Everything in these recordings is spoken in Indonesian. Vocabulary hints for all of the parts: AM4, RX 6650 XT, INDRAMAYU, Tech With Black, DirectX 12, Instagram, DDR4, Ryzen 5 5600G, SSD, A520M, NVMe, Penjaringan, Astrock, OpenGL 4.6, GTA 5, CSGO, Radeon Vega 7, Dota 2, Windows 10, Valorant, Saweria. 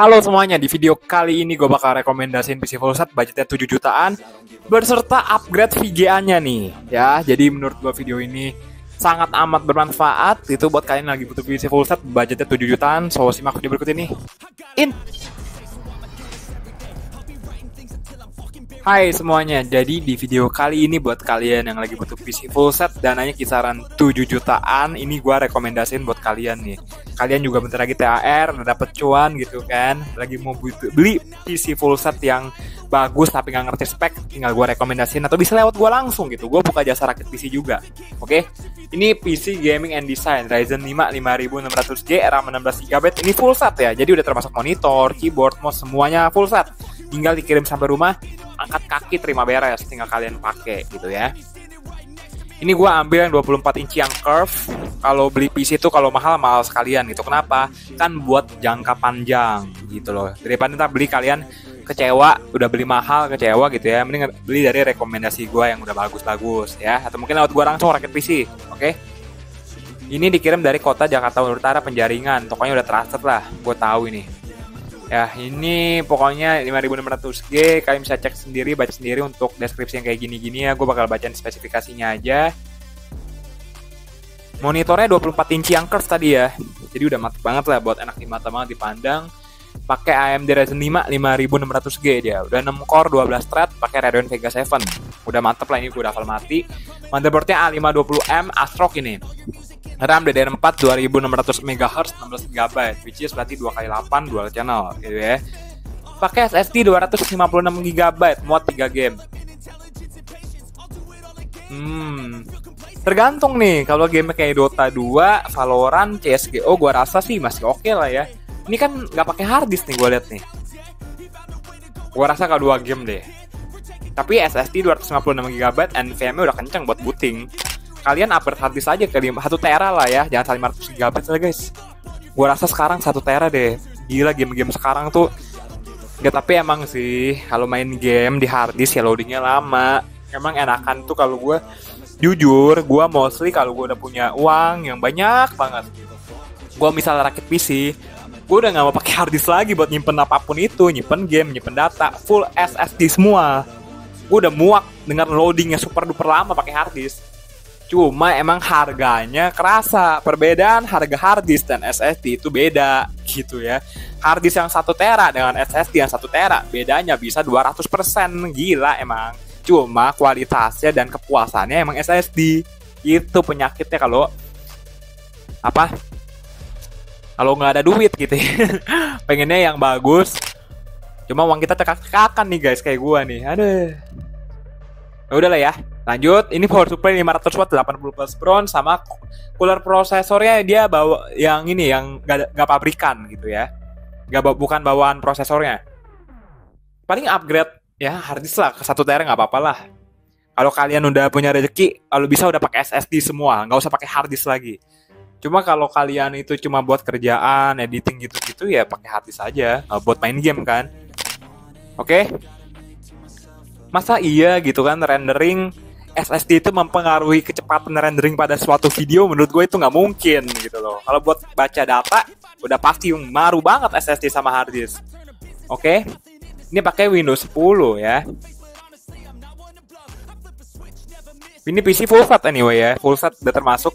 Halo semuanya, di video kali ini gue bakal rekomendasiin PC full set budgetnya 7 jutaan berserta upgrade VGA-nya nih. Ya, jadi menurut gue video ini sangat amat bermanfaat. Itu buat kalian lagi butuh PC full set budgetnya 7 jutaan. So simak video berikut ini. Hai semuanya, jadi di video kali ini buat kalian yang lagi butuh PC full set dananya kisaran 7 jutaan, ini gue rekomendasiin buat kalian nih. Kalian juga bentar lagi THR, dapet cuan gitu kan, lagi mau beli PC full set yang bagus tapi gak ngerti spek, tinggal gue rekomendasiin atau bisa lewat gue langsung gitu. Gue buka jasa rakit PC juga, oke? Ini PC Gaming and Design Ryzen 5 5600G, RAM 16GB, ini full set ya, jadi udah termasuk monitor, keyboard, mouse, semuanya full set. Tinggal dikirim sampai rumah, angkat kaki terima beres, tinggal kalian pakai gitu ya. Ini gue ambil yang 24 inci yang curve. Kalau beli PC itu kalau mahal sekalian gitu. Kenapa? Kan buat jangka panjang gitu loh. Daripada ntar beli kalian kecewa, udah beli mahal kecewa gitu ya. Mending beli dari rekomendasi gue yang udah bagus-bagus ya. Atau mungkin lewat gue langsung rakit PC, oke? Ini dikirim dari kota Jakarta Utara Penjaringan. Tokonya udah trusted lah, gue tahu ini. Ya, ini pokoknya 5600G, kalian bisa cek sendiri, baca sendiri untuk deskripsi yang kayak gini-gini ya. Gue bakal bacain spesifikasinya aja. Monitornya 24 inci yang curve tadi ya. Jadi udah mantep banget lah, buat enak di mata banget dipandang. Pakai AMD Ryzen 5 5600G dia. Udah 6 core 12 thread, pakai Radeon Vega 7. Udah mantep lah, ini gue udah hafal mati. Motherboardnya A520M Astrock ini. RAM DDR4 2600 MHz 16GB, which is berarti 2x8 dual channel gitu ya. Pakai SSD 256GB muat 3 game. Tergantung nih, kalau game kayak Dota 2, Valorant, CSGO gua rasa sih masih oke lah ya. Ini kan nggak pakai hard disk nih gua lihat nih. Gua rasa kalau 2 game deh. Tapi SSD 256GB NVMe udah kenceng buat booting. Kalian upgrade hard disk aja ke 1 tera lah ya, jangan 500GB lah guys. Gue rasa sekarang 1 tera deh. Gila, game-game sekarang tuh gak, tapi emang sih kalau main game di hard disk ya loadingnya lama. Emang enakan tuh kalau gue jujur, gue mostly kalau gue udah punya uang yang banyak banget, gue misalnya rakit PC, gue udah gak mau pakai hard disk lagi buat nyimpen apapun itu, nyimpen game, nyimpen data, full SSD semua. Gue udah muak dengan loadingnya super duper lama pakai hard disk. Cuma emang harganya kerasa, perbedaan harga harddisk dan SSD itu beda gitu ya. Harddisk yang 1 tera dengan SSD yang 1 tera bedanya bisa 200%, gila emang. Cuma kualitasnya dan kepuasannya emang SSD. Itu penyakitnya kalau kalau nggak ada duit gitu ya. Pengennya yang bagus, cuma uang kita cekak-cekakan nih guys, kayak gua nih. Aduh. Nah, udah lah ya. Lanjut, ini power supply 500 watt 80+ bronze, sama cooler prosesornya dia bawa yang ini yang gak pabrikan gitu ya. Bukan bawaan prosesornya. Paling upgrade ya hard disk lah ke 1 tera enggak apa-apa lah. Kalau kalian udah punya rezeki, kalau bisa udah pakai SSD semua, enggak usah pakai hard disk lagi. Cuma kalau kalian itu cuma buat kerjaan, editing gitu-gitu ya pakai hard disk aja, buat main game kan. Oke? Masa iya gitu kan, rendering SSD itu mempengaruhi kecepatan rendering pada suatu video, menurut gue itu nggak mungkin gitu loh. Kalau buat baca data, udah pasti maru banget SSD sama hard disk. Oke, ini pakai Windows 10 ya. Ini PC full set anyway ya, full set udah termasuk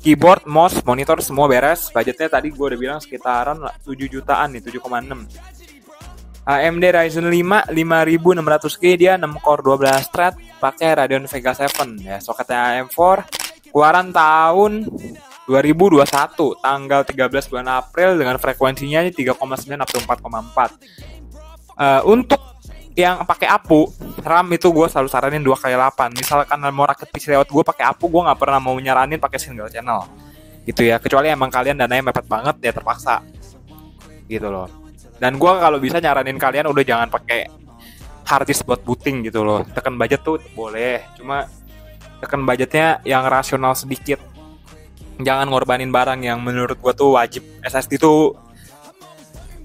keyboard, mouse, monitor semua beres. Budgetnya tadi gue udah bilang sekitaran 7 jutaan nih, 7,6. AMD Ryzen 5 5600G, dia 6 core 12 thread, pakai Radeon Vega 7 ya, soketnya AM4, keluaran tahun 2021, tanggal 13 bulan April dengan frekuensinya 3,9 atau 4,4. Untuk yang pakai APU, RAM itu gue selalu saranin 2x8. Misalkan mau rakit PC lewat gue pakai APU, gue nggak pernah mau nyaranin pakai single channel gitu ya, kecuali emang kalian dananya mepet banget ya terpaksa gitu loh. Dan gue kalau bisa nyaranin kalian udah jangan pakai hard disk buat booting gitu loh. Tekan budget tuh boleh, cuma tekan budgetnya yang rasional sedikit. Jangan ngorbanin barang yang menurut gue tuh wajib. SSD tuh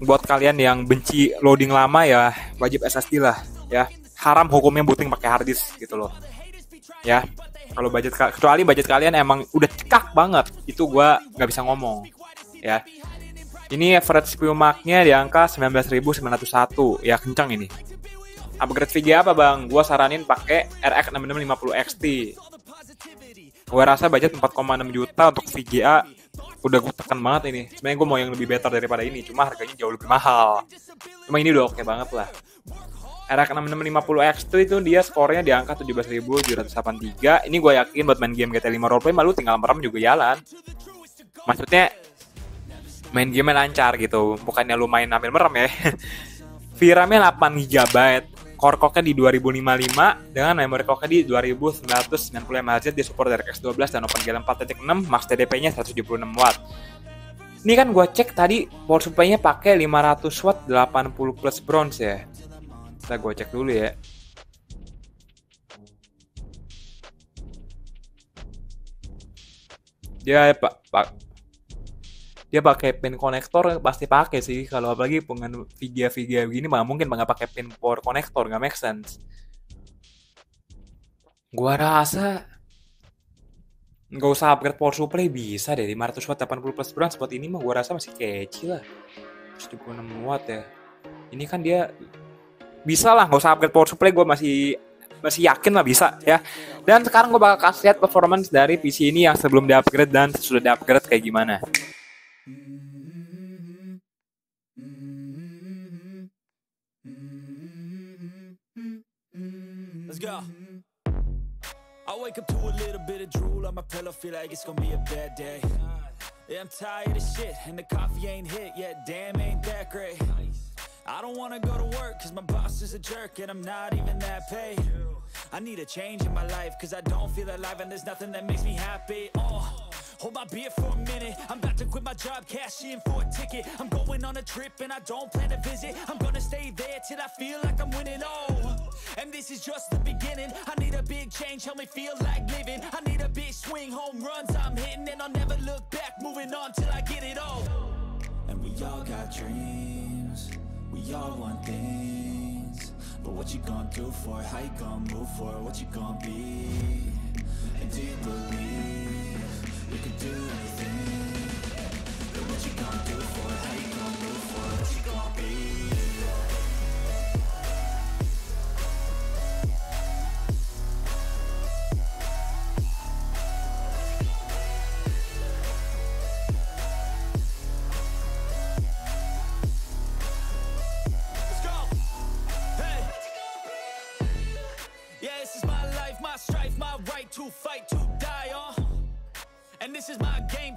buat kalian yang benci loading lama ya, wajib SSD lah ya. Haram hukumnya booting pakai hard disk gitu loh. Ya, kalau budget, kecuali budget kalian emang udah cekak banget, itu gue nggak bisa ngomong ya. Ini average CPU marknya di angka 19.901. Ya kencang ini. Upgrade VGA apa bang? Gua saranin pakai RX 6650 XT. Gue rasa budget 4,6 juta untuk VGA udah gue tekan banget ini. Sebenarnya gue mau yang lebih better daripada ini, cuma harganya jauh lebih mahal. Cuma ini udah oke banget lah. RX 6650 XT itu dia skornya di angka 17.783. Ini gue yakin buat main game GTA 5 roleplay malu tinggal merem juga jalan. Maksudnya main game lancar gitu, bukannya lu main ambil merem ya. VRAM-nya 8GB, core clock-nya di 2055 dengan memory clock-nya di 2990 MHz, dia support DirectX 12 dan OpenGL 4.6, max TDP-nya 176W. Ini kan gue cek tadi power supply-nya pakai 500W 80 plus bronze ya. Kita gue cek dulu ya. Dia dia pakai pin konektor pasti pakai sih, kalau apalagi pengen VGA begini mah mungkin nggak pakai pin power konektor, nggak make sense. Gua rasa nggak usah upgrade power supply bisa deh, 500W 80 plus bronze buat ini mah gua rasa masih kecil lah. 76W ya. Ini kan dia bisa lah, nggak usah upgrade power supply, gue masih yakin lah bisa ya. Dan sekarang gue bakal kasih lihat performance dari PC ini yang sebelum diupgrade dan sudah diupgrade kayak gimana. Let's go. I wake up to a little bit of drool on my pillow, feel like it's gonna be a bad day. Yeah, I'm tired of shit and the coffee ain't hit yet. Damn, ain't that great. I don't wanna go to work cause my boss is a jerk and I'm not even that paid. I need a change in my life cause I don't feel alive and there's nothing that makes me happy. Oh, hold my beer for a minute, I'm about to quit my job, cash in for a ticket. I'm going on a trip and I don't plan to visit. I'm gonna stay there till I feel like I'm winning. Oh, and this is just the beginning. I need a big change, help me feel like living. I need a big swing, home runs I'm hitting, and I'll never look back, moving on till I get it all. And we all got dreams, we all want things, but what you gonna do for it? How you gonna move for it? What you gonna be? And do you believe you can do anything? But what you gonna do for it? How you gonna move for it? What you gonna be? To fight, to die on, and this is my game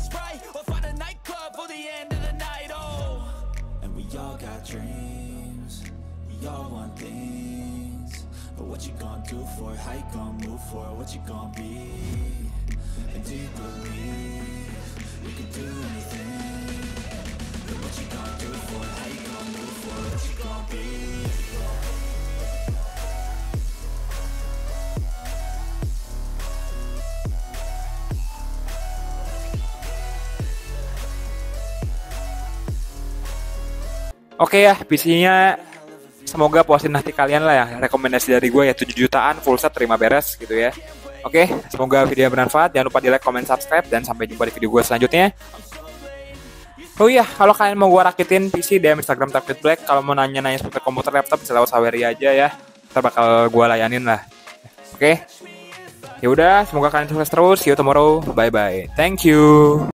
Sprite, or find a nightclub for the end of the night. Oh, and we all got dreams, we all want things, but what you gonna do for it? How you gonna move for it? What you gonna be? And do you believe you can do anything? But what you gonna do for it? How you gonna move for it? What you gonna be? Oke ya, PC-nya semoga puasin hati kalian lah ya. Rekomendasi dari gue ya 7 jutaan full set terima beres gitu ya. Oke, semoga video bermanfaat. Jangan lupa di like, comment, subscribe, dan sampai jumpa di video gue selanjutnya. Oh iya, kalau kalian mau gue rakitin PC DM Instagram Tech With Black. Kalau mau nanya-nanya seputar komputer laptop bisa lewat Saweria aja ya. Kita bakal gue layanin lah. Oke. Ya udah, semoga kalian sukses terus. See you tomorrow. Bye bye. Thank you.